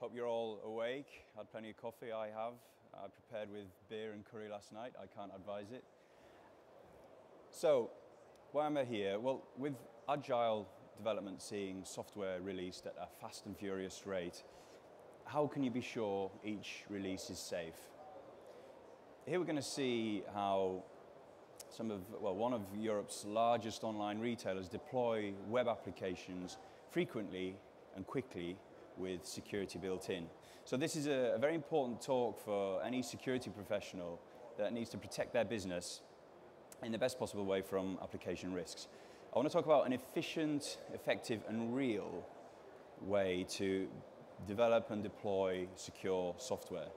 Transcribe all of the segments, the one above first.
Hope you're all awake, had plenty of coffee, I have. I prepared with beer and curry last night, I can't advise it. So, why am I here? Well, with Agile development seeing software released at a fast and furious rate, how can you be sure each release is safe? Here we're going to see how one of Europe's largest online retailers deploy web applications frequently and quickly with security built in. So this is a very important talk for any security professional that needs to protect their business in the best possible way from application risks. I want to talk about an efficient, effective and real way to develop and deploy secure software.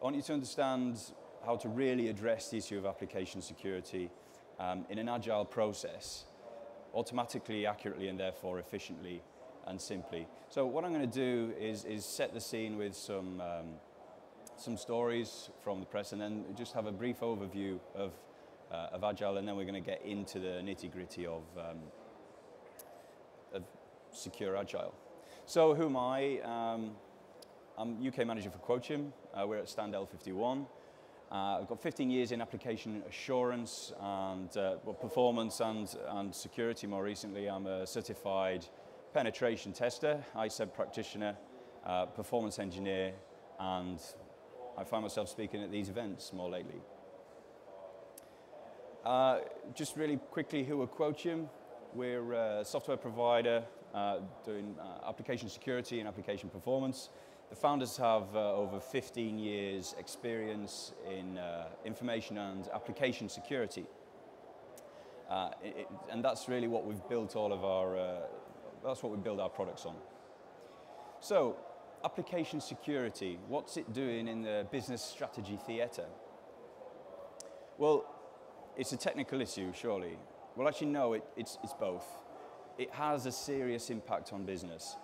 I want you to understand how to really address the issue of application security in an agile process, automatically, accurately and therefore efficiently and simply. So what I'm going to do is set the scene with some stories from the press and then just have a brief overview of Agile, and then we're going to get into the nitty-gritty of secure Agile. So who am I? I'm UK manager for Quotium. We're at stand L51. I've got 15 years in application assurance and performance and security. More recently, I'm a certified penetration tester, ISEB practitioner, performance engineer, and I find myself speaking at these events more lately. Just really quickly, who are Quotium? We're a software provider doing application security and application performance. The founders have over 15 years experience in information and application security. And that's really what we've built all of our that's what we build our products on. So, application security, what's it doing in the business strategy theater? Well, it's a technical issue, surely. Well, actually, no, it's both. It has a serious impact on business.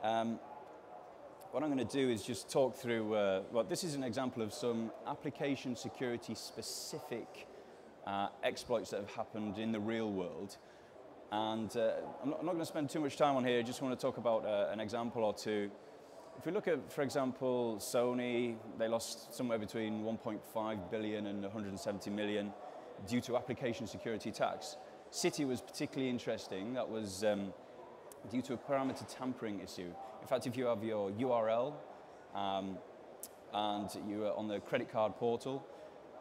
What I'm going to do is just talk through, well, this is an example of some application security specific exploits that have happened in the real world. And I'm not going to spend too much time on here, I just want to talk about an example or two. If we look at, for example, Sony, they lost somewhere between 1.5 billion and 170 million due to application security attacks. Citi was particularly interesting, that was due to a parameter tampering issue. In fact, if you have your URL and you are on the credit card portal,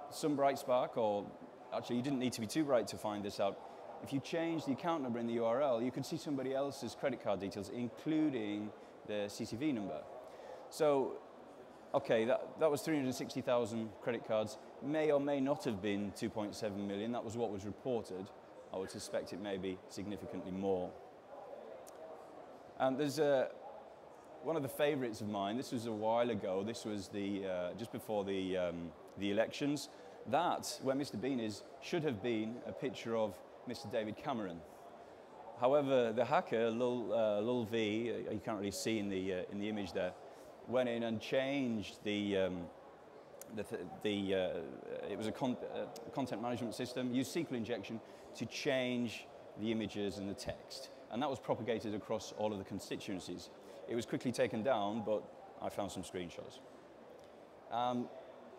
some bright spark, or actually you didn't need to be too bright to find this out, if you change the account number in the URL, you could see somebody else's credit card details, including their CVV number. So, okay, that was 360,000 credit cards. May or may not have been 2.7 million. That was what was reported. I would suspect it may be significantly more. There's one of the favorites of mine. This was a while ago. This was the, just before the elections. That, where Mr. Bean is, should have been a picture of Mr. David Cameron. However, the hacker, Lul V, you can't really see in the image there, went in and changed it was a content management system, used SQL injection to change the images and the text. And that was propagated across all of the constituencies. It was quickly taken down, but I found some screenshots.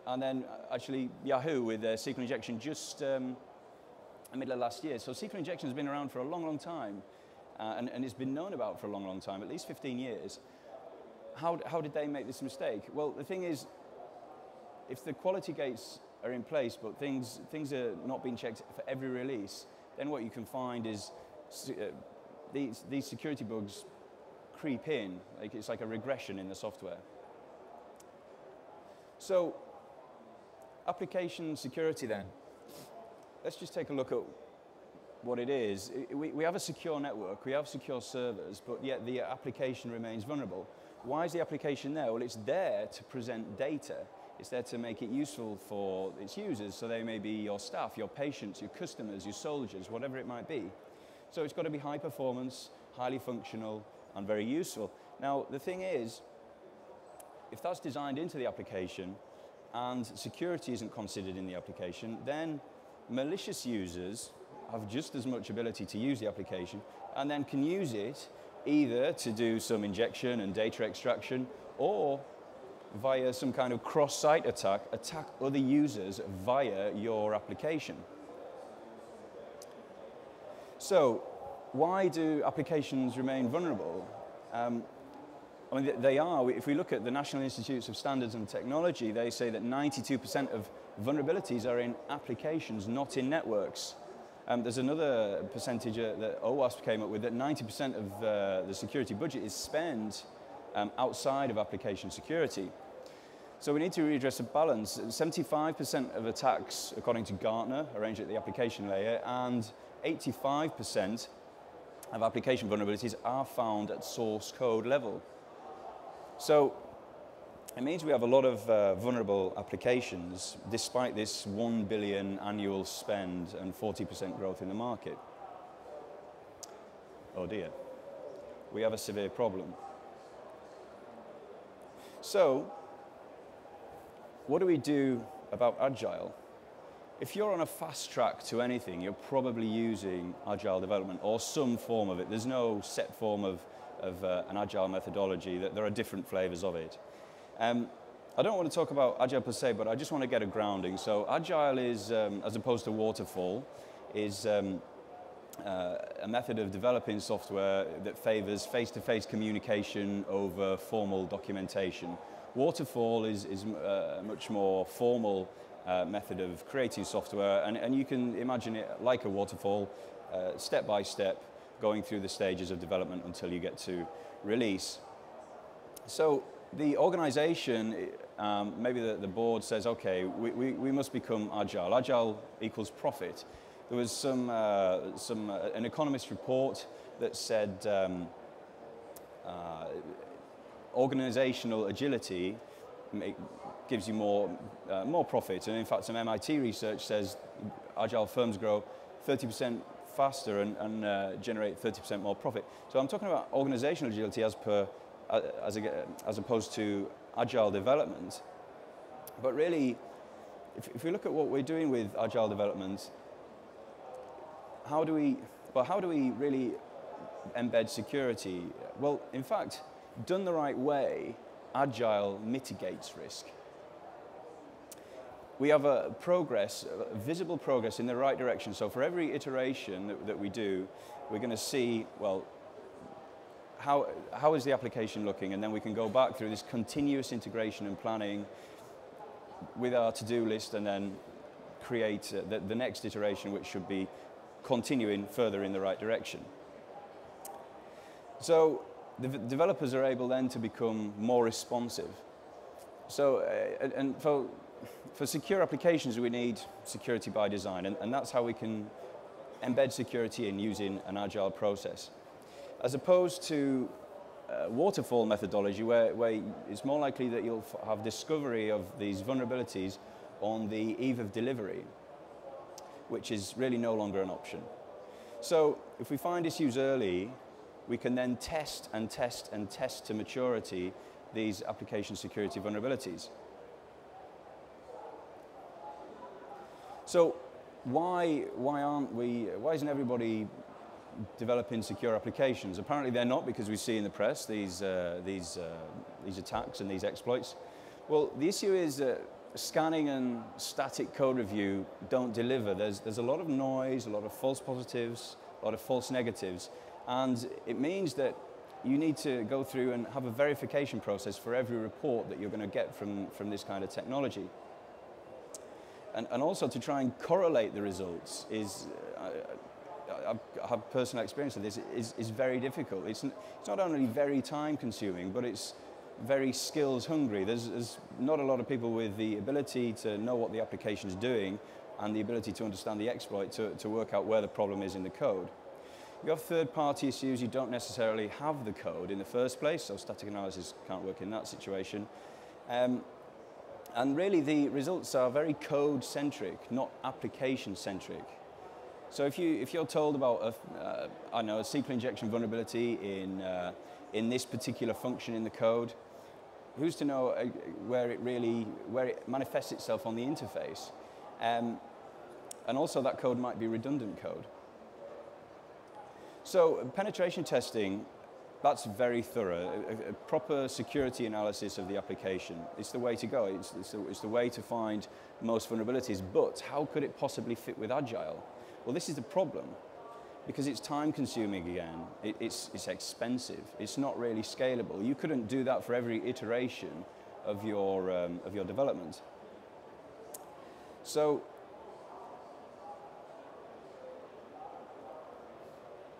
And then actually Yahoo with their SQL injection just the middle of last year. So SQL injection has been around for a long, long time, and it's been known about for a long, long time, at least 15 years. How did they make this mistake? Well, the thing is, if the quality gates are in place, but things are not being checked for every release, then what you can find is these security bugs creep in. Like, it's like a regression in the software. So, application security then. Let's just take a look at what it is. We have a secure network, we have secure servers, but yet the application remains vulnerable. Why is the application there? Well, it's there to present data. It's there to make it useful for its users, so they may be your staff, your patients, your customers, your soldiers, whatever it might be. So it's got to be high performance, highly functional, and very useful. Now, the thing is, if that's designed into the application, and security isn't considered in the application, then malicious users have just as much ability to use the application and then can use it either to do some injection and data extraction, or via some kind of cross-site attack, attack other users via your application. So why do applications remain vulnerable? I mean, they are. If we look at the National Institutes of Standards and Technology, they say that 92% of vulnerabilities are in applications, not in networks. There's another percentage that OWASP came up with, that 90% of the security budget is spent outside of application security. So we need to redress a balance. 75% of attacks, according to Gartner, arranged at the application layer, and 85% of application vulnerabilities are found at source code level. So it means we have a lot of vulnerable applications, despite this $1 billion annual spend and 40% growth in the market. Oh dear, we have a severe problem. So what do we do about Agile? If you're on a fast track to anything, you're probably using Agile development or some form of it. There's no set form of an Agile methodology. There are different flavors of it. I don't want to talk about Agile per se, but I just want to get a grounding. So Agile is, as opposed to waterfall, is a method of developing software that favors face-to-face communication over formal documentation. Waterfall is a much more formal method of creating software, and you can imagine it like a waterfall, step by step, going through the stages of development until you get to release. So the organization, maybe the board says, okay, we must become agile. Agile equals profit. There was an economist report that said organizational agility gives you more profit. And in fact, some MIT research says agile firms grow 30% faster and generate 30% more profit. So I'm talking about organizational agility as opposed to agile development. But really, if we look at what we're doing with agile development, how do we really embed security? Well, in fact, done the right way, Agile mitigates risk. We have visible progress in the right direction. So for every iteration that we do, we're going to see, well, how is the application looking? And then we can go back through this continuous integration and planning with our to-do list and then create the next iteration, which should be continuing further in the right direction. So the developers are able then to become more responsive. So, for secure applications, we need security by design, and that's how we can embed security in using an agile process. As opposed to waterfall methodology, where it's more likely that you'll have discovery of these vulnerabilities on the eve of delivery, which is really no longer an option. So if we find issues early, we can then test and test and test to maturity these application security vulnerabilities. So why isn't everybody developing secure applications? Apparently they're not, because we see in the press these attacks and these exploits. Well, the issue is that scanning and static code review don't deliver. There's a lot of noise, a lot of false positives, a lot of false negatives. And it means that you need to go through and have a verification process for every report that you're going to get from this kind of technology. And also to try and correlate the results is, I have personal experience of this, is very difficult. It's not only very time consuming, but it's very skills hungry. There's not a lot of people with the ability to know what the application's doing and the ability to understand the exploit to work out where the problem is in the code. You have third-party issues. You don't necessarily have the code in the first place, so static analysis can't work in that situation. And really, the results are very code-centric, not application-centric. So if you're told about a SQL injection vulnerability in this particular function in the code, who's to know where it manifests itself on the interface? And also, that code might be redundant code. So penetration testing That's very thorough. A proper security analysis of the application. It's the way to go. It's the way to find most vulnerabilities. But how could it possibly fit with Agile? Well, this is the problem, because it's time-consuming again. It's expensive. It's not really scalable. You couldn't do that for every iteration of your development. So,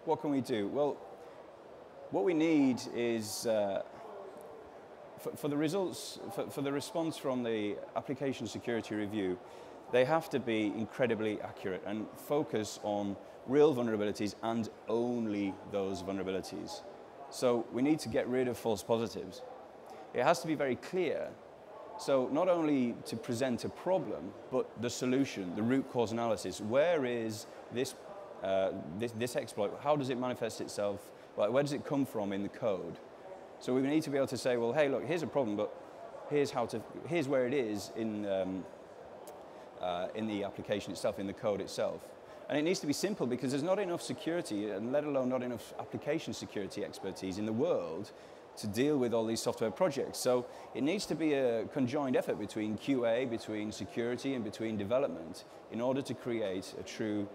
what can we do? Well, what we need is, for the results, for the response from the application security review, they have to be incredibly accurate and focus on real vulnerabilities and only those vulnerabilities. So we need to get rid of false positives. It has to be very clear. So not only to present a problem, but the solution, the root cause analysis. Where is this exploit? How does it manifest itself? Like, where does it come from in the code? So we need to be able to say, well, hey, look, here's a problem, but here's where it is in the application itself, in the code itself. And it needs to be simple, because there's not enough security, and let alone not enough application security expertise in the world to deal with all these software projects. So it needs to be a conjoined effort between QA, between security, and between development in order to create a true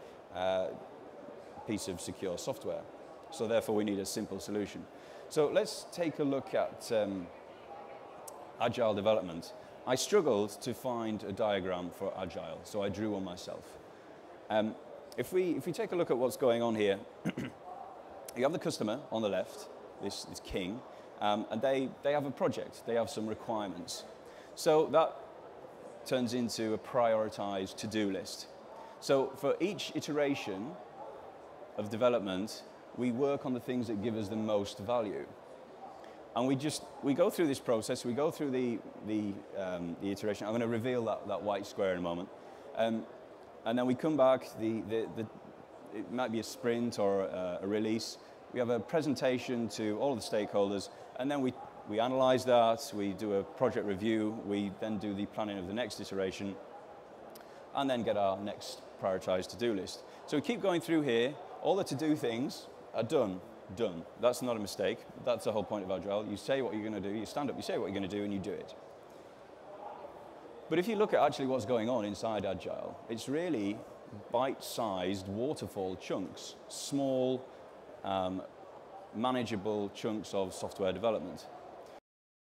piece of secure software. So therefore, we need a simple solution. So let's take a look at Agile development. I struggled to find a diagram for Agile, so I drew one myself. If we take a look at what's going on here, you have the customer on the left, this king, and they have a project. They have some requirements. So that turns into a prioritized to-do list. So for each iteration of development, we work on the things that give us the most value. And we go through this process, we go through the iteration. I'm going to reveal that white square in a moment. And then we come back, it might be a sprint or a release. We have a presentation to all of the stakeholders, and then we analyze that, we do a project review, we then do the planning of the next iteration, and then get our next prioritized to-do list. So we keep going through here, all the to-do things, are done. That's not a mistake. That's the whole point of Agile. You say what you're going to do, you stand up, you say what you're going to do, and you do it. But if you look at actually what's going on inside Agile, it's really bite-sized waterfall chunks, small, manageable chunks of software development.